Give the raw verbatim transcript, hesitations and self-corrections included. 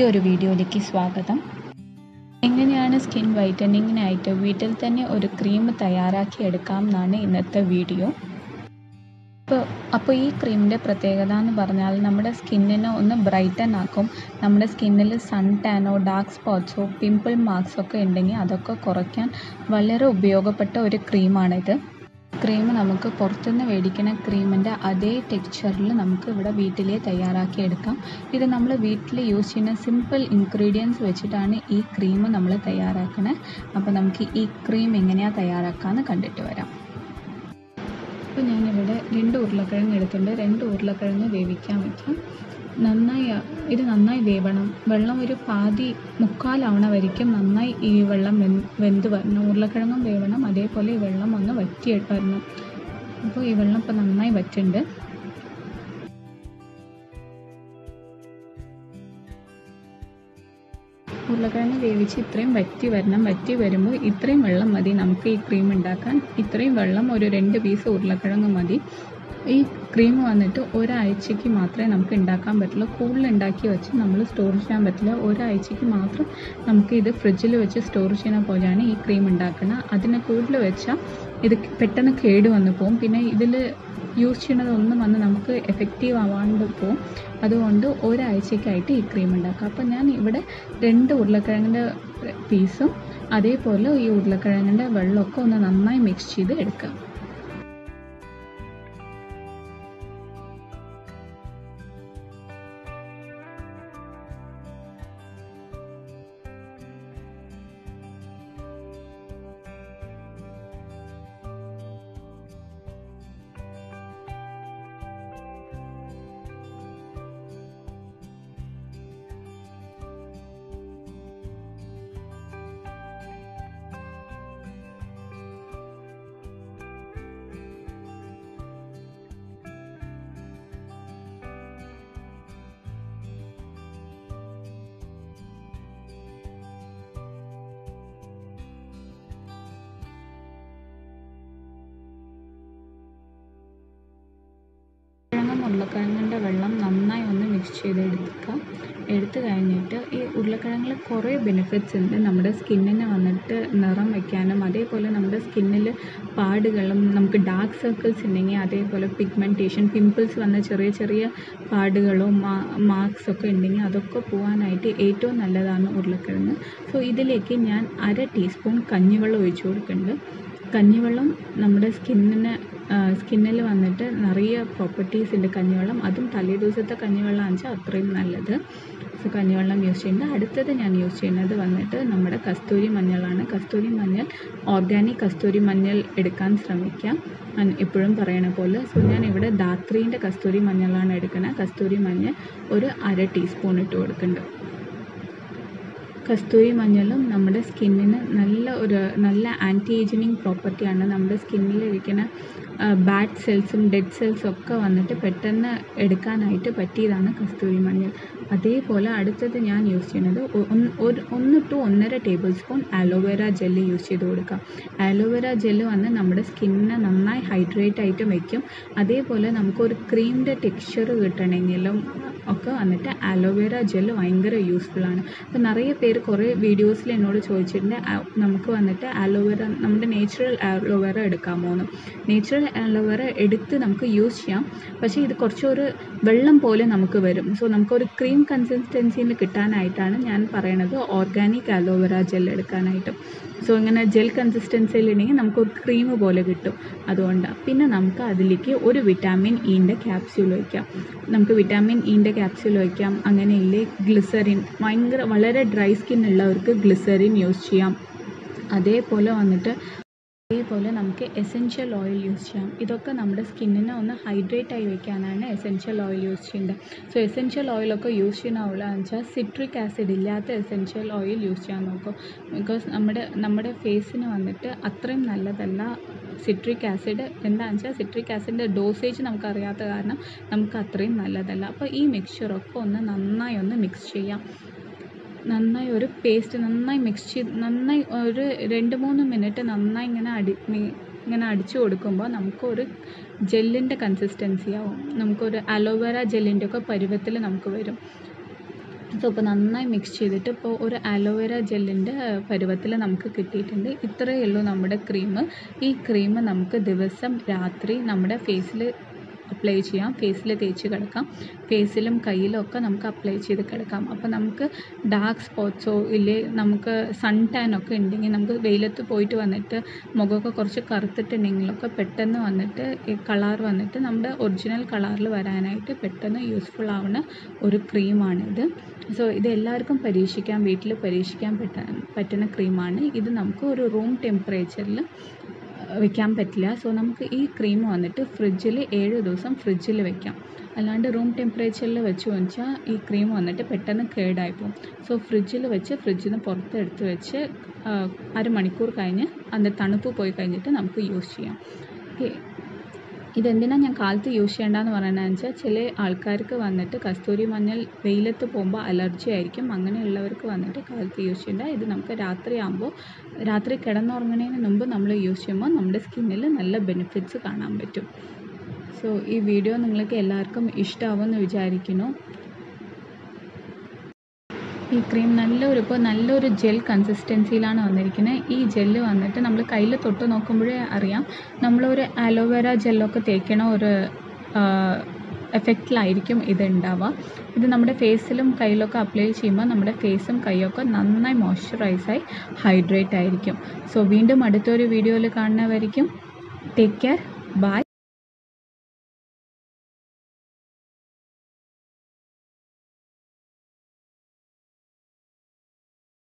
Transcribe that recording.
ഈ ഒരു വീഡിയോയിലേക്ക് സ്വാഗതം. എങ്ങനെയാണ് സ്കിൻ വൈറ്റനിങ്ങിനായിട്ട് വീട്ടിൽ തന്നെ ഒരു ക്രീം തയ്യാറാക്കി എടുക്കാം എന്നാണ് ഇന്നത്തെ വീഡിയോ. അപ്പോൾ അപ്പോൾ ഈ ക്രീമിൻ്റെ പ്രത്യേകത എന്ന് പറഞ്ഞാൽ നമ്മുടെ സ്കിന്നിനെ ഒന്ന് ബ്രൈറ്റൻ ആക്കും. നമ്മുടെ സ്കിന്നിൽ സൺ ടാനോ ഡാർക്ക് സ്പോട്ട്സോ പിമ്പിൾ മാർക്സൊക്കെ ഉണ്ടെങ്കിൽ അതൊക്കെ കുറയ്ക്കാൻ വളരെ ഉപയോഗപ്പെട്ട ഒരു ക്രീമാണിത്. ക്രീം നമുക്ക് പുറത്തുനിന്ന് മേടിക്കുന്ന ക്രീമിൻ്റെ അതേ ടെക്സ്ചറിൽ നമുക്ക് ഇവിടെ വീട്ടിലേ തയ്യാറാക്കിയെടുക്കാം. ഇത് നമ്മൾ വീട്ടിൽ യൂസ് ചെയ്യുന്ന സിമ്പിൾ ഇൻഗ്രീഡിയൻസ് വെച്ചിട്ടാണ് ഈ ക്രീം നമ്മൾ തയ്യാറാക്കണേ. അപ്പോൾ നമുക്ക് ഈ ക്രീം എങ്ങനെയാണ് തയ്യാറാക്കാമെന്ന് കണ്ടിട്ട് വരാം. അപ്പോൾ ഞാനിവിടെ രണ്ട് ഉരുളക്കിഴങ്ങ് എടുത്തിട്ടുണ്ട്. രണ്ട് ഉരുളക്കിഴങ്ങ് വേവിക്കാൻ വയ്ക്കാം. നന്നായി ഇത് നന്നായി വേവണം. വെള്ളം ഒരു പാതി മുക്കാലാവണ വരയ്ക്കും നന്നായി ഈ വെള്ളം വെന്ത് വരണം. ഉരുളക്കിഴങ്ങും വേവണം, അതേപോലെ ഈ വെള്ളം ഒന്ന് വറ്റിയിട്ട് വരണം. അപ്പോൾ ഈ വെള്ളം ഇപ്പോൾ നന്നായി വറ്റുണ്ട്. ഉരുളക്കിഴങ്ങ് വേവിച്ച് ഇത്രയും വറ്റി വരണം. വറ്റി വരുമ്പോൾ ഇത്രയും വെള്ളം മതി നമുക്ക് ഈ ക്രീം ഉണ്ടാക്കാൻ. ഇത്രയും വെള്ളം ഒരു രണ്ട് പീസ് ഉരുളക്കിഴങ്ങ് മതി. ഈ ക്രീം വന്നിട്ട് ഒരാഴ്ചയ്ക്ക് മാത്രമേ നമുക്ക് ഉണ്ടാക്കാൻ പറ്റുള്ളൂ. കൂടുതൽ ഉണ്ടാക്കി വെച്ച് നമ്മൾ സ്റ്റോർ ചെയ്യാൻ പറ്റില്ല. ഒരാഴ്ചയ്ക്ക് മാത്രം നമുക്ക് ഇത് ഫ്രിഡ്ജിൽ വെച്ച് സ്റ്റോർ ചെയ്യുന്ന പോലെയാണ് ഈ ക്രീം ഉണ്ടാക്കുന്നത്. അതിനെ കൂടുതൽ വെച്ചാൽ ഇത് പെട്ടെന്ന് കേട് വന്നു പോകും. പിന്നെ ഇതിൽ യൂസ് ചെയ്യണതൊന്നും വന്ന് നമുക്ക് എഫക്റ്റീവ് ആവാണ്ട് പോകും. അതുകൊണ്ട് ഒരാഴ്ചയ്ക്കായിട്ട് ഈ ക്രീം ഉണ്ടാക്കുക. അപ്പോൾ ഞാൻ ഇവിടെ രണ്ട് ഉരുളക്കിഴങ്ങിൻ്റെ പീസും അതേപോലെ ഈ ഉരുളക്കിഴങ്ങിൻ്റെ വെള്ളമൊക്കെ ഒന്ന് നന്നായി മിക്സ് ചെയ്ത് എടുക്കുക. ഉരുളക്കിഴങ്ങിൻ്റെ വെള്ളം നന്നായി ഒന്ന് മിക്സ് ചെയ്ത് എടുക്കുക. എടുത്തു കഴിഞ്ഞിട്ട് ഈ ഉരുളക്കിഴങ്ങിൽ കുറേ ബെനിഫിറ്റ്സ് ഉണ്ട്. നമ്മുടെ സ്കിന്നിന് വന്നിട്ട് നിറം വയ്ക്കാനും അതേപോലെ നമ്മുടെ സ്കിന്നിൽ പാടുകളും നമുക്ക് ഡാർക്ക് സർക്കിൾസ് ഉണ്ടെങ്കിൽ അതേപോലെ പിഗ്മെൻറ്റേഷൻ പിമ്പിൾസ് വന്ന ചെറിയ ചെറിയ പാടുകളോ മാർക്സ് ഒക്കെ ഉണ്ടെങ്കിൽ അതൊക്കെ പോകാനായിട്ട് ഏറ്റവും നല്ലതാണ് ഉരുളക്കിഴങ്ങ്. സോ ഇതിലേക്ക് ഞാൻ അര ടീസ്പൂൺ കഞ്ഞിവെള്ളം ഒഴിച്ചു കൊടുക്കുന്നുണ്ട്. കഞ്ഞിവെള്ളം നമ്മുടെ സ്കിന്നിന് സ്കിന്നിൽ വന്നിട്ട് നിറയെ പ്രോപ്പർട്ടീസ് ഉണ്ട് കഞ്ഞിവെള്ളം. അതും തലേ ദിവസത്തെ കഞ്ഞിവെള്ളം ആണെച്ചാൽ അത്രയും നല്ലത്. സോ കഞ്ഞിവെള്ളം യൂസ് ചെയ്യുന്നത്. അടുത്തത് ഞാൻ യൂസ് ചെയ്യുന്നത് വന്നിട്ട് നമ്മുടെ കസ്തൂരി മഞ്ഞളാണ്. കസ്തൂരി മഞ്ഞൾ ഓർഗാനിക് കസ്തൂരി മഞ്ഞൾ എടുക്കാൻ ശ്രമിക്കാം, ഞാൻ എപ്പോഴും പറയണ പോലെ. സോ ഞാൻ ഇവിടെ ധാത്രീൻ്റെ കസ്തൂരി മഞ്ഞളാണ് എടുക്കുന്നത്. കസ്തൂരി മഞ്ഞൾ ഒരു അര ടീസ്പൂൺ ഇട്ട് കൊടുക്കുന്നുണ്ട്. കസ്തൂരി മഞ്ഞളും നമ്മുടെ സ്കിന്നിന് നല്ല ഒരു നല്ല ആൻറ്റി ഏജിങ് പ്രോപ്പർട്ടിയാണ്. നമ്മുടെ സ്കിന്നിലിരിക്കുന്ന ബാഡ് സെൽസും ഡെഡ് സെൽസും ഒക്കെ വന്നിട്ട് പെട്ടെന്ന് എടുക്കാനായിട്ട് പറ്റിയതാണ് കസ്തൂരി മഞ്ഞൾ. അതേപോലെ അടുത്തത് ഞാൻ യൂസ് ചെയ്യുന്നത് ഒരു ഒന്ന് ടു ഒന്നര tablespoon aloe vera gel use ചെയ്ത് കൊടുക്കാം. ആലോവേര ജെല്ല് വന്ന് നമ്മുടെ സ്കിന്നിനെ നന്നായി ഹൈഡ്രേറ്റ് ആയിട്ട് വയ്ക്കും. അതേപോലെ നമുക്കൊരു ക്രീമിൻ്റെ ടെക്സ്ചർ കിട്ടണമെങ്കിലും ഒക്കെ വന്നിട്ട് ആലോവേര ജെല്ല് ഭയങ്കര യൂസ്ഫുള്ളാണ്. അപ്പോൾ നിറയെ പേര് കുറേ വീഡിയോസിൽ എന്നോട് ചോദിച്ചിട്ടുണ്ട്, നമുക്ക് വന്നിട്ട് ആലോവേര നമ്മുടെ നേച്ചുറൽ ആലോവേര എടുക്കാമോ എന്ന്. നേച്ചുറൽ ആലോവേര എടുത്ത് നമുക്ക് യൂസ് ചെയ്യാം, പക്ഷേ ഇത് കുറച്ചൊരു വെള്ളം പോലെ നമുക്ക് വരും. സോ നമുക്കൊരു ക്രീം കൺസിസ്റ്റൻസിയിൽ കിട്ടാനായിട്ടാണ് ഞാൻ പറയണത് ഓർഗാനിക് ആലോവേര ജെൽ എടുക്കാനായിട്ട്. സോ ഇങ്ങനെ ജെൽ കൺസിസ്റ്റൻസിയിൽ ഉണ്ടെങ്കിൽ നമുക്കൊരു ക്രീം പോലെ കിട്ടും. അതുകൊണ്ട് പിന്നെ നമുക്ക് അതിലേക്ക് ഒരു വിറ്റാമിൻ ഇൻ്റെ ക്യാപ്സ്യൂൾ വയ്ക്കാം. നമുക്ക് വിറ്റാമിൻ ഇൻ്റെ ക്യാപ്സ്യൂൾ വയ്ക്കാം. അങ്ങനെയില്ലേ ഗ്ലിസറിൻ, ഭയങ്കര വളരെ ഡ്രൈ സ്കിൻ ഉള്ളവർക്ക് ഗ്ലിസറിൻ യൂസ് ചെയ്യാം. അതേപോലെ വന്നിട്ട് അതേപോലെ നമുക്ക് എസെൻഷ്യൽ ഓയിൽ യൂസ് ചെയ്യാം. ഇതൊക്കെ നമ്മുടെ സ്കിന്നിനെ ഒന്ന് ഹൈഡ്രേറ്റ് ആയി വയ്ക്കാനാണ് എസെൻഷ്യൽ ഓയിൽ യൂസ് ചെയ്യേണ്ടത്. സോ എസെൻഷ്യൽ ഓയിലൊക്കെ യൂസ് ചെയ്യണമുള്ളതെന്ന് വെച്ചാൽ സിട്രിക് ആസിഡ് ഇല്ലാത്ത എസെൻഷ്യൽ ഓയിൽ യൂസ് ചെയ്യാൻ നോക്കും. ബിക്കോസ് നമ്മുടെ നമ്മുടെ ഫേസിന് വന്നിട്ട് അത്രയും നല്ലതല്ല സിട്രിക് ആസിഡ്. എന്താണെന്ന് വെച്ചാൽ സിട്രിക് ആസിഡിൻ്റെ ഡോസേജ് നമുക്കറിയാത്ത കാരണം നമുക്ക് അത്രയും നല്ലതല്ല. അപ്പോൾ ഈ മിക്സ്ചറൊക്കെ ഒന്ന് നന്നായി ഒന്ന് മിക്സ് ചെയ്യാം. നന്നായി ഒരു പേസ്റ്റ് നന്നായി മിക്സ് ചെയ്ത് നന്നായി ഒരു രണ്ട് മൂന്ന് മിനിറ്റ് നന്നായി ഇങ്ങനെ അടി ഇങ്ങനെ അടിച്ചു കൊടുക്കുമ്പോൾ നമുക്കൊരു ജെല്ലിൻ്റെ കൺസിസ്റ്റൻസി ആവും. നമുക്കൊരു അലോവേര ജെല്ലിൻ്റെ ഒക്കെ പരുവത്തിൽ നമുക്ക് വരും. So, we will mix it with an aloe vera gel. We will cream. This cream we will face apply face. Face and we apply it dark spots or suntan. We will apply it original color. Useful cream. So, this is a weightless pattern cream. This is room temperature. We can petla, so we cream on it, fridge, air dosum, fridge, veca. Alanda room temperature, vechuancha, e cream on it, petan a care dipo. So fridge, vecha, fridge in the porta, vecha, aramanikur kine, and the tanupu poikanjeta, namku usia. Okay. ഇതെന്തിനാ ഞാൻ കാലത്ത് use ചെയ്യേണ്ടന്ന് പറയുന്നതെന്നുവെച്ചാൽ ചില ആൾക്കാർക്ക് വന്നിട്ട് കസ്തൂരി മഞ്ഞൾ വെയിലത്ത് പോകുമ്പോൾ allergy ആയിരിക്കും. അങ്ങനെയുള്ളവർക്ക് വന്നിട്ട് കാലത്ത് യൂസ് ചെയ്യേണ്ട. ഇത് നമുക്ക് രാത്രി ആവുമ്പോൾ രാത്രി കിടന്നുറങ്ങുന്നതിന് മുൻപ് നമ്മൾ യൂസ് ചെയ്യുമ്പോൾ നമ്മുടെ സ്കിന്നിൽ നല്ല ബെനിഫിറ്റ്സ് കാണാൻ പറ്റും. സോ ഈ വീഡിയോ നിങ്ങൾക്ക് എല്ലാവർക്കും ഇഷ്ടമാവുമെന്ന് വിചാരിക്കുന്നു. This cream is a gel consistency. This gel is a aloe vera gel. Effect लायरिक्यम इधर डावा इधर नम्मरे face लम कायलो का apply चीमा नम्मरे face लम कायो का नन्ना moisturize है hydrate आयरिक्यम. So वींडो मर्डतोरे video ले करना वेरिक्यम. Take care. Bye.